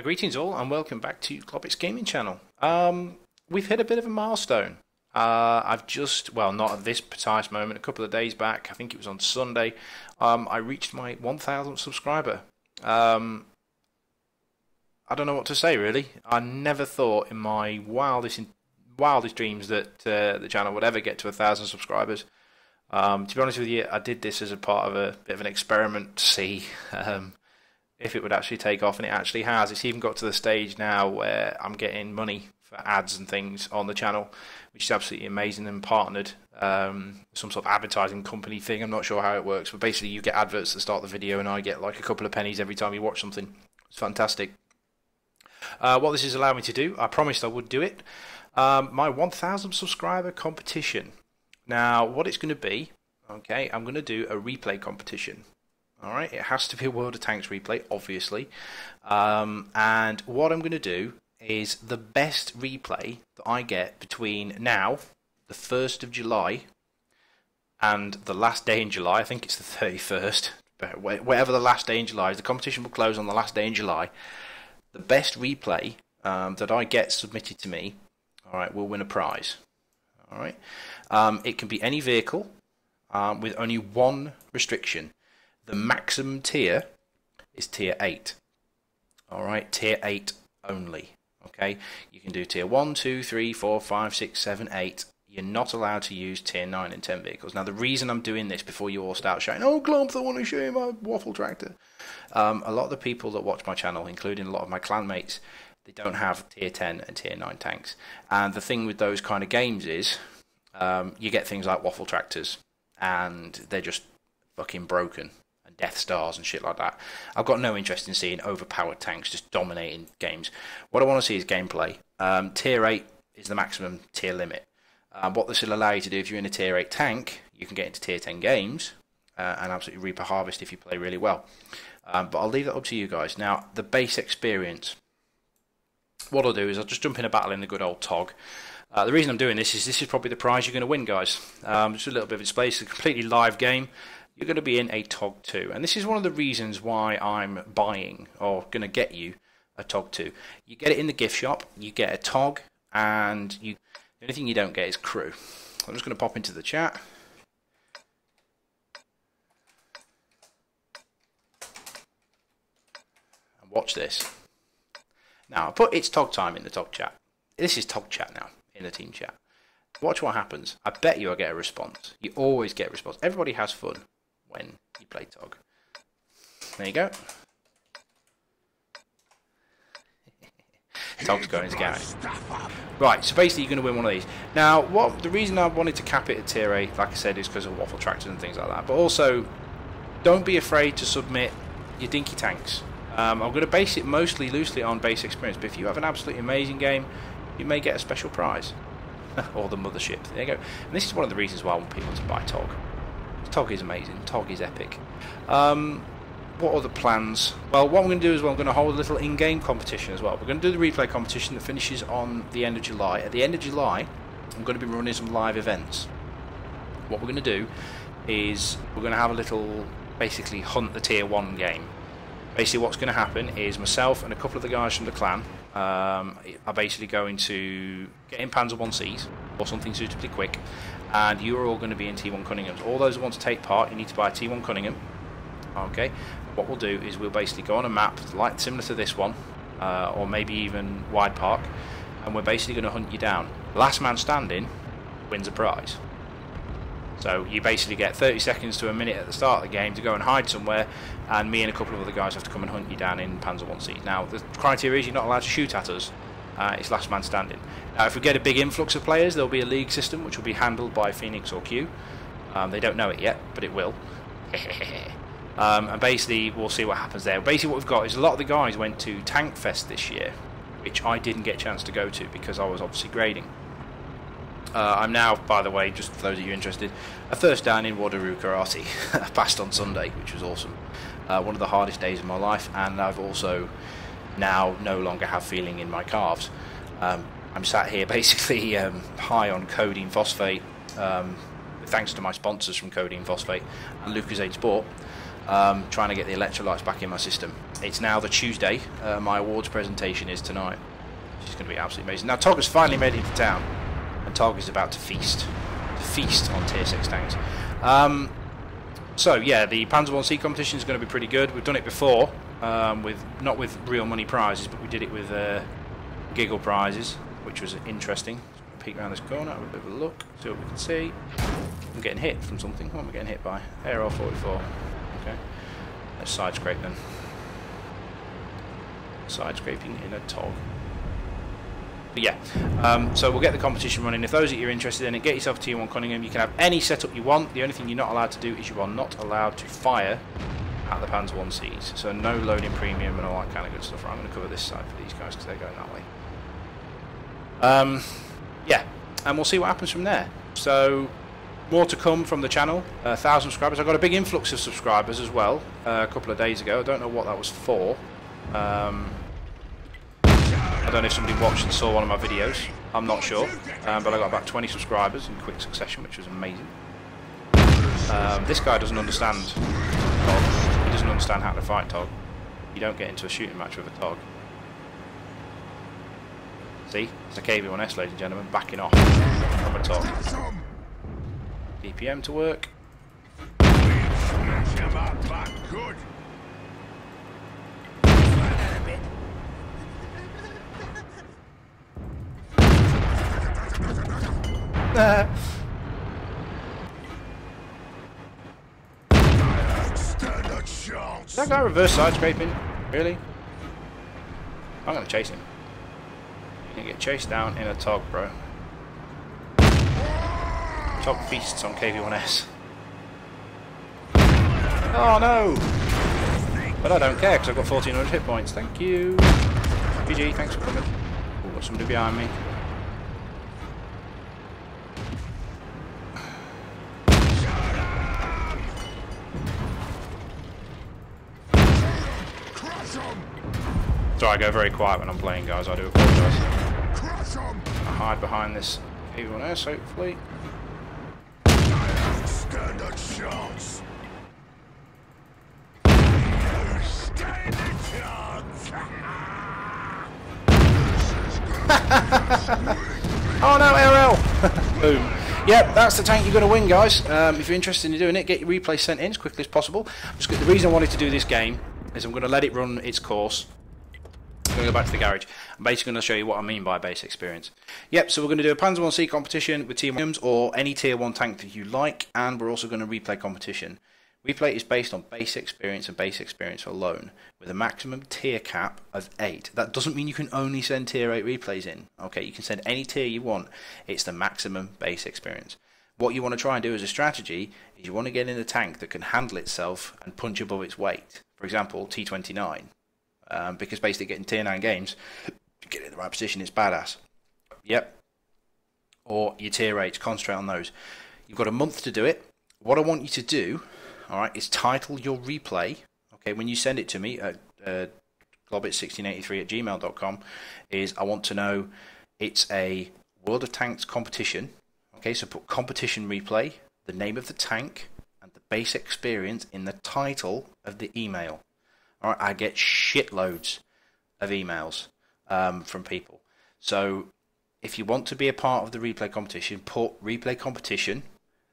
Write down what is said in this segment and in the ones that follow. Greetings all and welcome back to Globix Gaming Channel. We've hit a bit of a milestone. I've just, well, not at this precise moment, a couple of days back, I think it was on Sunday, I reached my 1,000th subscriber. I don't know what to say really. I never thought in my wildest dreams that the channel would ever get to 1,000 subscribers. To be honest with you, I did this as a part of a bit of an experiment to see if it would actually take off, and it actually has. It's even got to the stage now where I'm getting money for ads and things on the channel, which is absolutely amazing, and partnered some sort of advertising company thing. I'm not sure how it works, but basically you get adverts that start the video and I get like a couple of pennies every time you watch something. It's fantastic. What this has allowed me to do, I promised I would do it, my 1,000 subscriber competition. Now what it's going to be, okay, I'm going to do a replay competition. Alright, it has to be a World of Tanks replay, obviously. And what I'm going to do is the best replay that I get between now, the 1st of July, and the last day in July. I think it's the 31st. But whatever the last day in July is, the competition will close on the last day in July. The best replay that I get submitted to me, alright, will win a prize. Alright, it can be any vehicle with only one restriction. The maximum tier is tier 8. Alright, tier 8 only. Okay, you can do tier 1, 2, 3, 4, 5, 6, 7, 8. You're not allowed to use tier 9 and 10 vehicles. Now, the reason I'm doing this, before you all start shouting, "Oh, Glomp, I want to show you my waffle tractor." A lot of the people that watch my channel, including a lot of my clan mates, they don't have tier 10 and tier 9 tanks. And the thing with those kind of games is you get things like waffle tractors, and they're just fucking broken. Death Stars and shit like that. I've got no interest in seeing overpowered tanks just dominating games. What I want to see is gameplay. Tier 8 is the maximum tier limit. What this will allow you to do, if you're in a tier 8 tank, you can get into tier 10 games and absolutely reap a harvest if you play really well. But I'll leave that up to you guys. Now, the base experience. What I'll do is I'll just jump in a battle in the good old TOG. The reason I'm doing this is probably the prize you're going to win, guys. Just a little bit of display. It's a completely live game. You're going to be in a TOG 2, and this is one of the reasons why I'm buying, or going to get you, a TOG 2. You get it in the gift shop, you get a TOG, and the only thing you don't get is crew. I'm just going to pop into the chat. And watch this. Now, I put "it's TOG time" in the TOG chat. This is TOG chat now, in the team chat. Watch what happens. I bet you I'll get a response. You always get a response. Everybody has fun when you play TOG. There you go. TOG's going to get out. Right, so basically you're going to win one of these. Now, the reason I wanted to cap it at tier 8, like I said, is because of waffle tractors and things like that. But also, don't be afraid to submit your dinky tanks. I'm going to base it mostly loosely on base experience, but if you have an absolutely amazing game, you may get a special prize. Or the mothership. There you go. And this is one of the reasons why I want people to buy TOG. TOG is amazing. TOG is epic. What are the plans? Well, what I'm going to do is I'm going to hold a little in-game competition as well. We're going to do the replay competition that finishes on the end of July. At the end of July, I'm going to be running some live events. What we're going to do is we're going to have a little, basically, hunt the tier 1 game. Basically, what's going to happen is myself and a couple of the guys from the clan are basically going to get in Panzer 1Cs or something suitably quick, and you are all going to be in T1 Cunninghams. All those who want to take part, you need to buy a T1 Cunningham. Okay, what we'll do is we'll basically go on a map like similar to this one, or maybe even Wide Park, and we're basically going to hunt you down. Last man standing wins a prize. So you basically get 30 seconds to a minute at the start of the game to go and hide somewhere, and me and a couple of other guys have to come and hunt you down in Panzer 1C. Now, the criteria is you're not allowed to shoot at us. It's last man standing. Now, if we get a big influx of players, there'll be a league system which will be handled by Phoenix or Q. They don't know it yet, but it will. And basically, we'll see what happens there. Basically, what we've got is a lot of the guys went to Tank Fest this year, which I didn't get a chance to go to because I was obviously grading. I'm now, by the way, just for those of you interested, a first down in Wado-Ryu karate. I passed on Sunday, which was awesome. One of the hardest days of my life, and I've also now no longer have feeling in my calves. I'm sat here basically high on Codeine Phosphate, thanks to my sponsors from Codeine Phosphate and Lucozade Sport. trying to get the electrolytes back in my system. It's now the Tuesday. My awards presentation is tonight. It's going to be absolutely amazing. Now TOG has finally made it to town, and TOG is about to feast on tier 6 tanks. So yeah, the Panzer 1C competition is going to be pretty good. We've done it before, not with real money prizes, but we did it with giggle prizes, which was interesting. Let's peek around this corner, have a bit of a look, see what we can see. I'm getting hit from something. What am I getting hit by? Aero 44. Okay, let's side scrape then. Side scraping in a TOG. But yeah, so we'll get the competition running. If those that you're interested in it, get yourself T1 Cunningham. You can have any setup you want. The only thing you're not allowed to do is you are not allowed to fire at the Panzer 1Cs. So no loading premium and all that kind of good stuff. Right, I'm going to cover this side for these guys because they're going that way. Yeah, and we'll see what happens from there. So more to come from the channel. 1,000 subscribers. I got a big influx of subscribers as well a couple of days ago. I don't know what that was for. I don't know if somebody watched and saw one of my videos, I'm not sure, but I got about 20 subscribers in quick succession, which was amazing. This guy doesn't understand TOG. He doesn't understand how to fight TOG. You don't get into a shooting match with a TOG. See, it's a KV1S, ladies and gentlemen, backing off from a TOG. DPM to work. Is that guy reverse side scraping? Really? I'm gonna chase him. You can get chased down in a TOG, bro. TOG feasts on KV1S. Oh no! But I don't care because I've got 1400 hit points. Thank you. GG, thanks for coming. Oh, got somebody behind me. Sorry, I go very quiet when I'm playing, guys. I do apologise. I hide behind this KV1S, hopefully. Oh no, RL! Boom. Yep, that's the tank you're going to win, guys. If you're interested in doing it, get your replay sent in as quickly as possible. The reason I wanted to do this game is I'm going to let it run its course. I'm going to go back to the garage. I'm basically going to show you what I mean by base experience. Yep, so we're going to do a Panzer 1C competition with Team Williams or any tier 1 tank that you like, and we're also going to replay competition. Replay is based on base experience and base experience alone, with a maximum tier cap of 8. That doesn't mean you can only send tier 8 replays in. Okay, you can send any tier you want. It's the maximum base experience. What you want to try and do as a strategy is you want to get in a tank that can handle itself and punch above its weight. For example, T29. Because basically getting tier 9 games, if you get in the right position, it's badass. Yep. Or your tier 8s, concentrate on those. You've got a month to do it. What I want you to do... Alright, it's title your replay. Okay, when you send it to me at Globbits1683@gmail.com, is I want to know it's a World of Tanks competition. Okay, so put competition replay, the name of the tank, and the base experience in the title of the email. Alright, I get shitloads of emails from people. So if you want to be a part of the replay competition, put replay competition,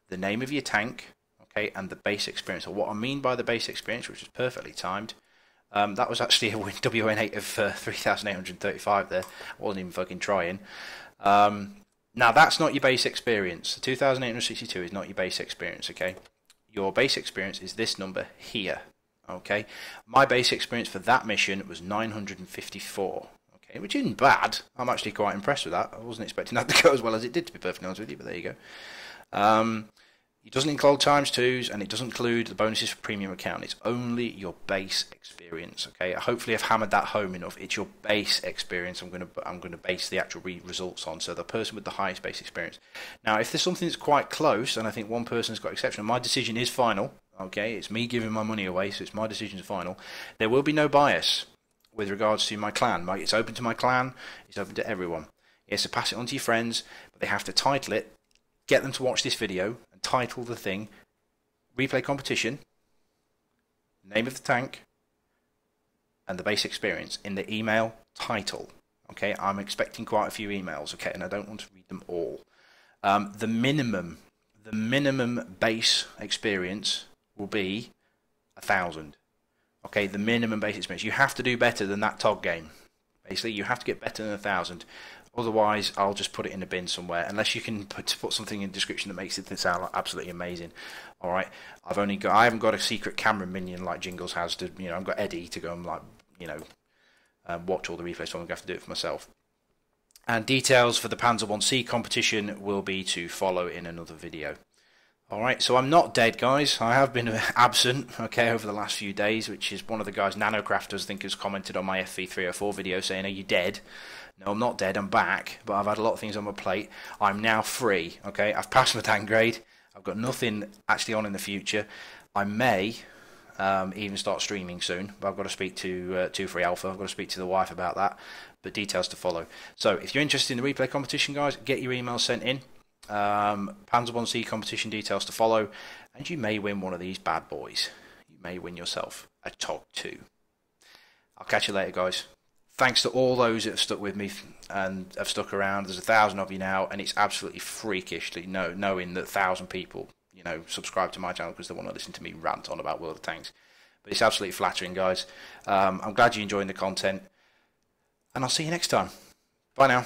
the name of your tank, okay, and the base experience, or what I mean by the base experience, which is perfectly timed. That was actually a WN8 of 3,835 there. I wasn't even fucking trying. Now, that's not your base experience. The 2,862 is not your base experience, okay? Your base experience is this number here, okay? My base experience for that mission was 954, okay? Which isn't bad. I'm actually quite impressed with that. I wasn't expecting that to go as well as it did, to be perfectly honest with you, but there you go. It doesn't include ×2s, and it doesn't include the bonuses for premium account. It's only your base experience. Okay. Hopefully, I've hammered that home enough. It's your base experience. I'm going to base the actual results on. So the person with the highest base experience. Now, if there's something that's quite close, and I think one person's got exceptional, my decision is final. Okay. It's me giving my money away, so it's my decision's final. There will be no bias with regards to my clan. It's open to my clan. It's open to everyone. Yeah. So pass it on to your friends, but they have to title it. Get them to watch this video. Title the thing replay competition name of the tank, and the base experience in the email title. Okay, I'm expecting quite a few emails, okay, and I don't want to read them all. The minimum base experience will be 1,000. Okay, the minimum base experience. You have to do better than that TOG game. Basically, you have to get better than 1,000. Otherwise, I'll just put it in a bin somewhere. Unless you can put something in the description that makes it sound absolutely amazing. All right, I haven't got a secret camera minion like Jingles has. To, you know, I've got Eddie to go and watch all the replays. So I'm going to have to do it for myself. And details for the Panzer 1C competition will be to follow in another video. Alright, so I'm not dead, guys. I have been absent, okay, over the last few days, which is one of the guys, Nanocrafters, I think, has commented on my FV304 video saying, are you dead? No, I'm not dead. I'm back, but I've had a lot of things on my plate. I'm now free, okay? I've passed my tank grade. I've got nothing actually on in the future. I may even start streaming soon, but I've got to speak to 2 Free Alpha. I've got to speak to the wife about that, but details to follow. So if you're interested in the replay competition, guys, get your emails sent in. Panzer 1C competition details to follow, and you may win one of these bad boys. You may win yourself a TOG 2. I'll catch you later, guys. Thanks to all those that have stuck with me and have stuck around. There's 1,000 of you now, and it's absolutely freakishly knowing that 1,000 people, you know, subscribe to my channel because they want to listen to me rant on about World of Tanks. But it's absolutely flattering, guys. I'm glad you're enjoying the content, and I'll see you next time. Bye now.